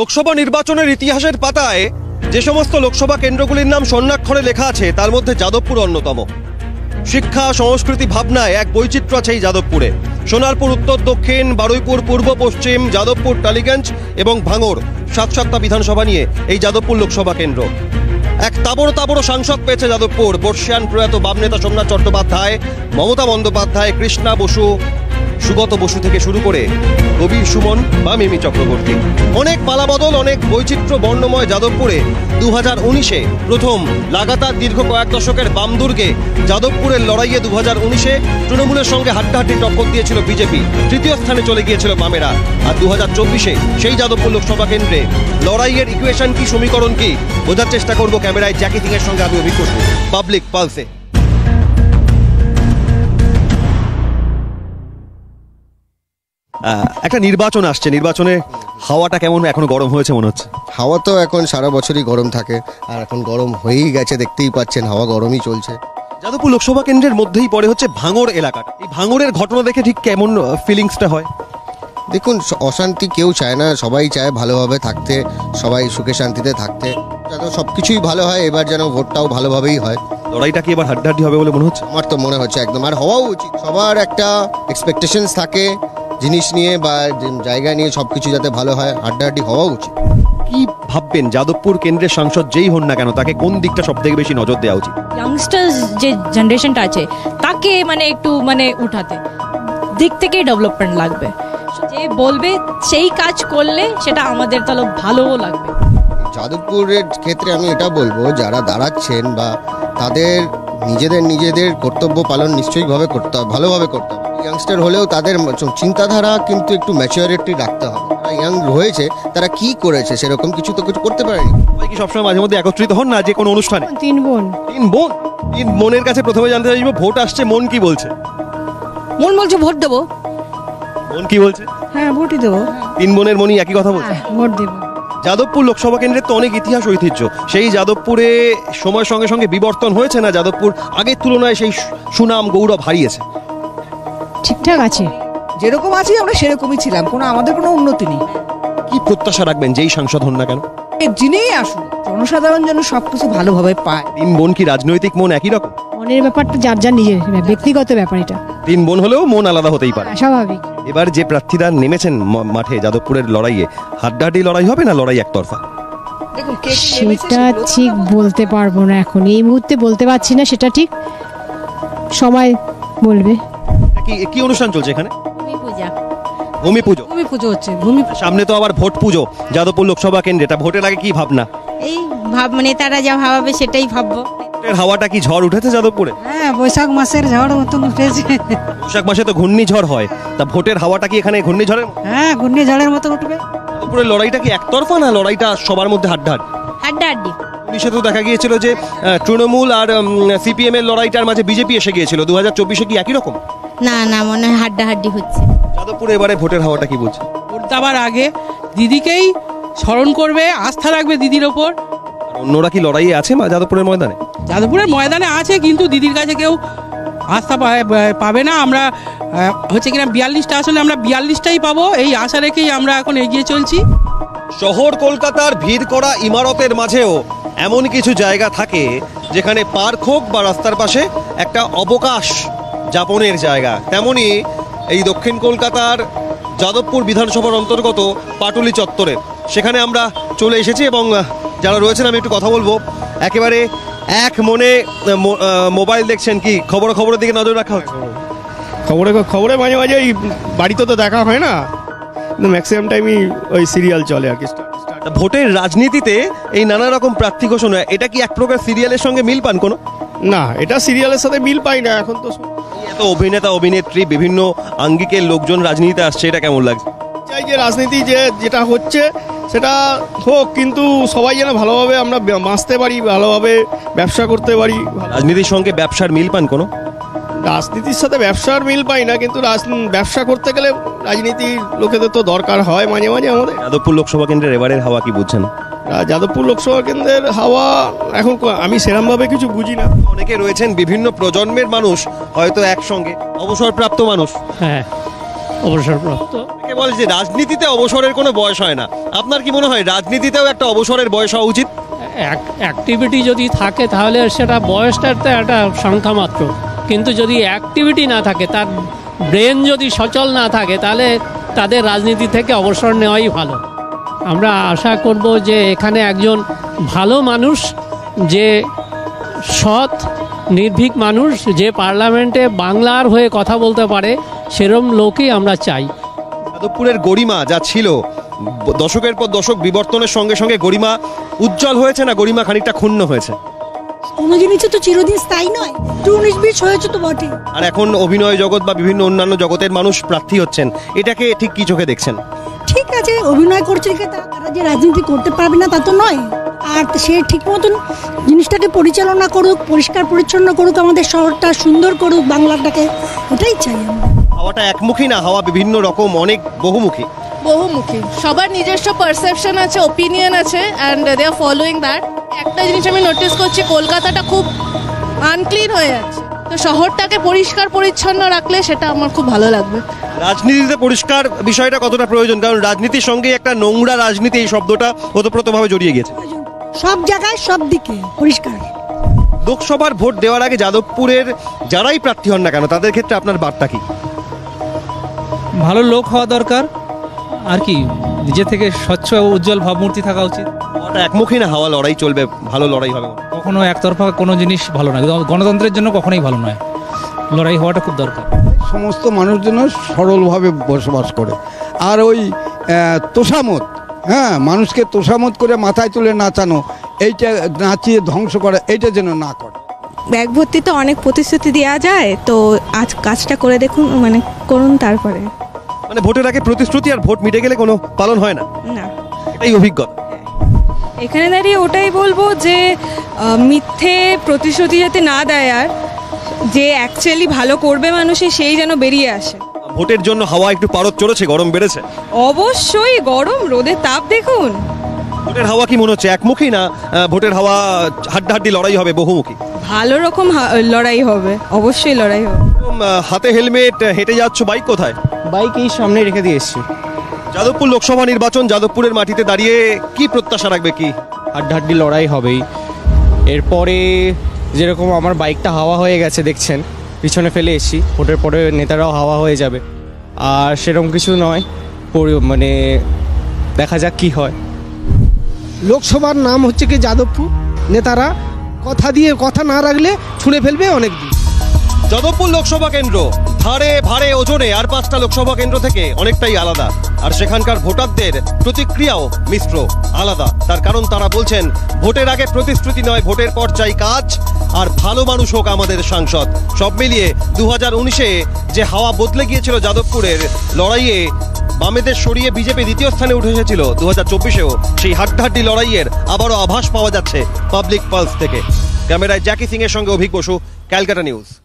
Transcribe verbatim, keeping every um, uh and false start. লোকসভা নির্বাচনের ইতিহাসের পাতায় যে সমস্ত লোকসভা কেন্দ্রগুলির নাম স্বর্ণাক্ষরে লেখা আছে তার মধ্যে যাদবপুর অন্যতম। শিক্ষা, সংস্কৃতি, ভাবনায় এক বৈচিত্র্য আছে এই যাদবপুরে। সোনারপুর উত্তর দক্ষিণ, বারুইপুর পূর্ব পশ্চিম, যাদবপুর টালিগঞ্জ এবং ভাঙড় সাত সাতটা বিধানসভা নিয়ে এই যাদবপুর লোকসভা কেন্দ্র। এক তাবড় তাবড় সাংসদ পেয়েছে যাদবপুর। বর্ষিয়ান প্রয়াত বামনেতা সোমনাথ চট্টোপাধ্যায়, মমতা বন্দ্যোপাধ্যায়, কৃষ্ণা বসু, সুগত বসু থেকে শুরু করে কবির সুমন বা মিমি চক্রবর্তী। অনেক পালাবদল, অনেক বৈচিত্র্য বর্ণময় যাদবপুরে দু হাজার উনিশে প্রথম লাগাতার দীর্ঘ কয়েক দশকের বাম দুর্গে যাদবপুরের লড়াইয়ে দু হাজার উনিশে তৃণমূলের সঙ্গে হাড্ডাহাড্ডি টক্কর দিয়েছিল বিজেপি, তৃতীয় স্থানে চলে গিয়েছিল বামেরা। আর দু হাজার চব্বিশে সেই যাদবপুর লোকসভা কেন্দ্রে লড়াইয়ের ইকুয়েশন কি, সমীকরণ কি, বোঝার চেষ্টা করবো ক্যামেরায় জ্যাকি সিং এর সঙ্গে আমি অভিজ্ঞ পাবলিক পালসে। একটা নির্বাচন আসছে, নির্বাচনে হাওয়াটা কেমন এখন গরম হয়েছে মনে হচ্ছে? হাওয়া তো এখন সারা বছরই গরম থাকে, আর এখন গরম হয়েই গেছে, দেখতেই পাচ্ছেন হাওয়া গরমই চলছে। যাদবপুর লোকসভা কেন্দ্রের মধ্যেই পড়ে হচ্ছে ভাঙড় এলাকাটা। এই ভাঙড়ের ঘটনা দেখে ঠিক কেমন ফিলিংসটা হয়? দেখুন, অশান্তি কেউ চায় না, সবাই চায় ভালোভাবে থাকতে, সবাই সুখে শান্তিতে থাকতে, যেন সব কিছুই ভালো হয়। এবার যেন ভোটটাও ভালোভাবেই হয়। লড়াইটা কি এবার হাড্ডাহাড্ডি হবে বলে মনে হচ্ছে? আমার তো মনে হচ্ছে একদম, আর হওয়াও উচিত। সবার একটা এক্সপেকটেশনস থাকে জিনিস নিয়ে বা জায়গা নিয়ে, সব কিছু যাতে ভালো হয়, হাড্ডাহাড্ডি হওয়া উচিত। কি ভাববেন যাদবপুর কেন্দ্রের সাংসদ যেই হন না কেন তাকে কোন দিকটা সব থেকে বেশি নজর দেওয়া উচিত? ইয়াংস্টার্স যে জেনারেশনটা আছে তাকে মানে একটু মানে উঠাতে দিক থেকে ডেভেলপমেন্ট লাগবে। যে বলবে সেই কাজ করলে সেটা আমাদের তাহলে ভালোও লাগবে। যাদবপুরের ক্ষেত্রে আমি এটা বলবো, যারা দাঁড়াচ্ছেন বা তাদের নিজেদের নিজেদের কর্তব্য পালন নিশ্চয়ইভাবে করতে হবে, ভালোভাবে করতে হবে। ইয়াংস্টার হলেও তাদের চিন্তাধারা কিন্তু একটু ম্যাচুরিটি রাখতে হবে। যারা ইয়াং রয়েছে তারা কি করেছে সেরকম কিছু তো কিছু করতে পারেনি। কি সবসময় মাঝে মধ্যে একত্রিত হন না যে কোনো অনুষ্ঠানে? তিন বোন তিন বোন তিন বোনের কাছে প্রথমে জানতে চাইবো, ভোট আসছে, মন কি বলছে? মন বলছে ভোট দেবো। মন কি বলছে? হ্যাঁ, ভোটই দেবো। তিন বোনের মনই একই কথা বলছে, ভোট দেবো। যাদবপুর লোকসভা কেন্দ্রের তো অনেক ইতিহাস ঐতিহ্য। সেই যাদবপুরে সময়ের সঙ্গে সঙ্গে বিবর্তন হয়েছে না? যাদবপুর আগের তুলনায় সেই সুনাম গৌরব হারিয়েছে? ঠিকঠাক আছে, যেরকম আছি আমরা সেরকমই ছিলাম, কোনো আমাদের কোনো উন্নতি নেই। কি প্রত্যাশা রাখবেন যেই সাংসদ হন না কেন? যিনিই আসুন, জনসাধারণ যেন সবকিছু ভালোভাবে পায়। তিন বোন কি রাজনৈতিক মন একই রকম? মনের ব্যাপারটা যার যার নিজের ব্যক্তিগত ব্যাপার, এটা তিন বোন হলেও মন আলাদা হতেই পারে, স্বাভাবিক। এবার যে প্রার্থীরা নেমেছেন মাঠে যাদবপুরের লড়াইয়ে, হাড্ডাহাড্ডি লড়াই হবে না লড়াই একতরফা? সেটা ঠিক বলতে পারবো না এখন, এই মুহূর্তে বলতে পারছি না, সেটা ঠিক সময় বলবে। কি অনুষ্ঠান চলছে এখানে? ভূমি পুজো। ভূমি পুজো হচ্ছে, ভূমি। সামনে তো আবার ভোট পুজো যাদবপুর লোকসভা কেন্দ্রে, তা ভোটের আগে কি ভাবনা? এই ভাব মানে তারা যা ভাবাবে সেটাই ভাববো। হাওয়াটা কি ঝড় উঠেছে যাদবপুরে? হ্যাঁ, বৈশাখ মাসের ঝড় মতন উঠেছে। বৈশাখ মাসে তো ঘূর্ণিঝড় হয়, তা ভোটের হাওয়াটা কি এখানে ঘূর্ণিঝড়ের? হ্যাঁ, ঘূর্ণিঝড়ের মতো উঠবে। যাদবপুরের লড়াইটা কি একতরফা না লড়াইটা সবার মধ্যে হাড্ডাহাড্ডি? হাড্ডাহাড্ডি। পুলিশে তো দেখা গিয়েছিল যে তৃণমূল আর সিপিএম এর লড়াইটার মাঝে বিজেপি এসে গিয়েছিল। দু হাজার চব্বিশে কি একই রকম? না না, মনে হয় হাড্ডাহাড্ডি হচ্ছে যাদবপুরে। এবারে ভোটের হাওয়াটা কি বলছে? ভোট দেওয়ার আগে দিদিকেই স্মরণ করবে, আস্থা রাখবে দিদির ওপর। অন্যরা কি লড়াইয়ে আছে যাদবপুরের ময়দানে? যাদবপুরের ময়দানে আছে, কিন্তু দিদির কাছে কেউ আস্থা পাবে না। আমরা হচ্ছে কিনা বিয়াল্লিশটা, আসলে আমরা বিয়াল্লিশটাই পাবো, এই আশা রেখেই আমরা এখন এগিয়ে চলছি। শহর কলকাতার ভিড় করা ইমারতের মাঝেও এমন কিছু জায়গা থাকে যেখানে পার্ক হোক বা রাস্তার পাশে একটা অবকাশ যাপনের জায়গা। তেমনি এই দক্ষিণ কলকাতার যাদবপুর বিধানসভার অন্তর্গত পাটুলি চত্বরে সেখানে আমরা চলে এসেছি, এবং যারা রয়েছেন আমি একটু কথা বলবো। একেবারে এক মনে মোবাইল দেখছেন, কি খবর খবরের দিকে নজর রাখা হয়? খবরে খবরে মাঝে মাঝে এই বাড়িতে তো দেখা হয় না, ম্যাক্সিমাম টাইমই ওই সিরিয়াল চলে আর কি। ভোটের রাজনীতিতে এই নানা রকম প্রার্থী ঘোষণা, এটা কি এক প্রকার সিরিয়ালের সঙ্গে মিল পান কোনো? না, এটা সিরিয়ালের সাথে মিল পাই না। এখন তো এত অভিনেতা অভিনেত্রী, বিভিন্ন আঙ্গিকের লোকজন রাজনীতিতে আসছে, এটা কেমন লাগছে? চাই যে রাজনীতি যে যেটা হচ্ছে সেটা হোক, কিন্তু সবাই যেন ভালোভাবে আমরা বাঁচতে পারি, ভালোভাবে ব্যবসা করতে পারি। রাজনীতির সঙ্গে ব্যবসার মিল পান কোনো? রাজনীতির সাথে ব্যবসার মিল পাই না, কিন্তু ব্যবসা করতে গেলে রাজনীতির লোকেদের তো দরকার হয় মাঝে মাঝে আমাদের। যাদবপুর লোকসভা কেন্দ্রের এবারের হাওয়া কি বুঝছেন? যাদবপুর লোকসভা কেন্দ্রের হাওয়া এখন আমি সেরকমভাবে কিছু বুঝি না। অনেকে রয়েছেন বিভিন্ন প্রজন্মের মানুষ, হয়তো একসঙ্গে অবসরপ্রাপ্ত মানুষ। হ্যাঁ, অবসরপ্রাপ্ত অনেকে বলে যে রাজনীতিতে অবসরের কোনো বয়স হয় না, আপনার কি মনে হয় রাজনীতিতেও একটা অবসরের বয়স হওয়া উচিত? অ্যাক্টিভিটি যদি থাকে তাহলে সেটা বয়সটার তো একটা সংখ্যা মাত্র, কিন্তু যদি অ্যাক্টিভিটি না থাকে, তার ব্রেন যদি সচল না থাকে, তাহলে তাদের রাজনীতি থেকে অবসর নেওয়াই ভালো। আমরা আশা করব যে এখানে একজন ভালো মানুষ, যে সৎ নির্ভীক মানুষ, যে পার্লামেন্টে বাংলার হয়ে কথা বলতে পারে, সেরকম লোকই আমরা চাই। যাদবপুরের গরিমা যা ছিল দশকের পর দশক বিবর্তনের সঙ্গে সঙ্গে গরিমা উজ্জ্বল হয়েছে না গরিমা খানিকটা ক্ষুণ্ণ হয়েছে? কোনো জিনিসে তো চিরদিন স্থায়ী নয়, একটু উনিশ বিশ হয়েছে তো বটে। আর এখন অভিনয় জগৎ বা বিভিন্ন অন্যান্য জগতের মানুষ প্রার্থী হচ্ছেন, এটাকে ঠিক কি চোখে দেখছেন? ঠিক আছে, অভিনয় করছে তারা যে রাজনীতি করতে পারবে না তা তো নয়, আর সে ঠিক মতন জিনিসটাকে পরিচালনা করুক, পরিষ্কার পরিচ্ছন্ন করুক, আমাদের শহরটা সুন্দর করুক, বাংলাটাকে, এটাই চাই। হাওয়াটা একমুখী না, হাওয়া বিভিন্ন রকম, অনেক বহুমুখী বহুমুখী সবার নিজস্ব পারসেপশন আছে, ওপিনিয়ন আছে, and they are following that. একটা জিনিস আমি নোটিস করছি, কলকাতাটা খুব আনক্লিন হয়ে যাচ্ছে, তো শহরটাকে পরিষ্কার পরিচ্ছন্ন রাখলে সেটা আমার খুব ভালো লাগবে। রাজনীতিতে পরিষ্কার বিষয়টা কতটা প্রয়োজন, কারণ রাজনীতির সঙ্গে একটা নোংরা রাজনীতি এই শব্দটা ওতপ্রোতভাবে জড়িয়ে গেছে। সব জায়গায় সব দিকে পরিষ্কার। লোকসভার ভোট দেওয়ার আগে যাদবপুরের যারাই প্রার্থী হন না কেন, তাদের ক্ষেত্রে আপনার বার্তা কি? ভালো লোক হওয়া দরকার, আর কি নিজে থেকে স্বচ্ছ ও উজ্জ্বল ভাবমূর্তি থাকা উচিত। একমুখী না হাওয়া, লড়াই চলবে, ভালো লড়াই হবে, কখনো একতরফা কোনো জিনিস ভালো না, গণতন্ত্রের জন্য কখনোই ভালো নয়, লড়াই হওয়াটা খুব দরকার। সমস্ত মানুষ যেন সরলভাবে বসবাস করে, আর ওই তোষামত, হ্যাঁ, মানুষকে তোষামত করে মাথায় তুলে নাচানো, এইটা নাচিয়ে ধ্বংস করা, এইটা যেন না করে। ব্যাগ ভর্তি তো অনেক প্রতিশ্রুতি দেওয়া যায়, তো আজ কাজটা করে দেখুন, মানে করুন, তারপরে মানে ভোটের আগে প্রতিশ্রুতি আর ভোট মিটে গেলে কোনো পালন হয় না, না, এটাই অভিজ্ঞতা। এখানে দাঁড়িয়ে ওটাই বলবো যে মিথ্যে প্রতিশ্রুতি যাতে না দেয়, আর যে অ্যাকচুয়ালি ভালো করবে মানুষে সেই যেন বেরিয়ে আসে। ভোটের জন্য হাওয়া একটু পারদ চড়েছে, গরম বেড়েছে, অবশ্যই গরম, রোদের তাপ দেখুন। ভোটের হাওয়া কি মনে হচ্ছে, একমুখী না ভোটের হাওয়া হাড্ডাহাড্ডি লড়াই হবে, বহুমুখী? ভালো রকম লড়াই হবে, অবশ্যই লড়াই হবে। হাতে হেলমেট, হেঁটে যাচ্ছ, বাইক কোথায়? বাইক এই সামনে রেখে দিয়ে এসছি। যাদবপুর লোকসভা নির্বাচন, যাদবপুরের মাটিতে দাঁড়িয়ে কি প্রত্যাশা রাখবে? কি হাড্ডাহাড্ডি লড়াই হবেই। এরপরে যেরকম আমার বাইকটা হাওয়া হয়ে গেছে দেখছেন, পিছনে ফেলে এসছি, ভোটের পরে নেতারাও হাওয়া হয়ে যাবে, আর সেরকম কিছু নয়, মানে দেখা যাক কি হয়। লোকসভার নাম হচ্ছে কি যাদবপুর, নেতারা কথা দিয়ে কথা না রাখলে ছুঁড়ে ফেলবে অনেক দূর। যাদবপুর লোকসভা কেন্দ্র ভারে ভারে ওজনে আর পাঁচটা লোকসভা কেন্দ্র থেকে অনেকটাই আলাদা, আর সেখানকার ভোটারদের প্রতিক্রিয়াও মিশ্র, আলাদা। তার কারণ তারা বলছেন ভোটের আগে প্রতিশ্রুতি নয়, ভোটের পর চাই কাজ, আর ভালো মানুষ হোক আমাদের সাংসদ। সব মিলিয়ে দু হাজার উনিশে যে হাওয়া বদলে গিয়েছিল যাদবপুরের লড়াইয়ে, বামেদের সরিয়ে বিজেপি দ্বিতীয় স্থানে উঠে এসেছিল, দু হাজার চব্বিশেও সেই হাড্ডাহাড্ডি লড়াইয়ের আবারও আভাস পাওয়া যাচ্ছে পাবলিক পালস থেকে। ক্যামেরায় জ্যাকি সিং এর সঙ্গে অভিক বসু, ক্যালকাটা নিউজ।